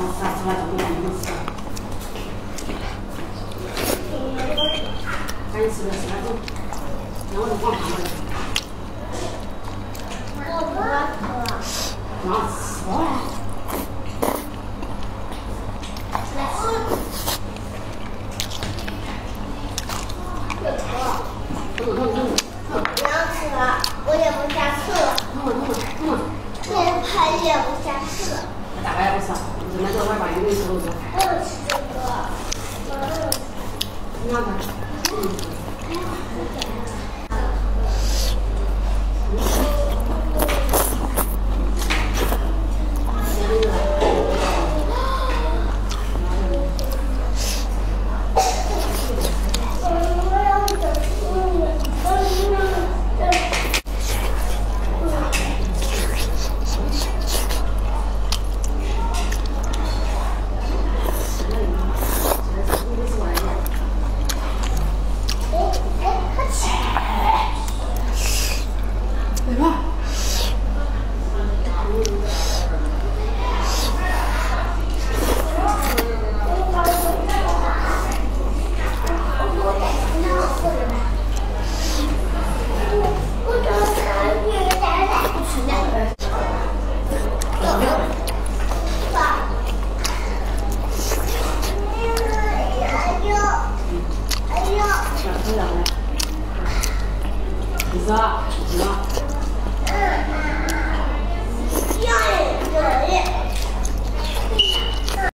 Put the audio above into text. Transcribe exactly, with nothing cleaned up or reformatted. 你说，你说。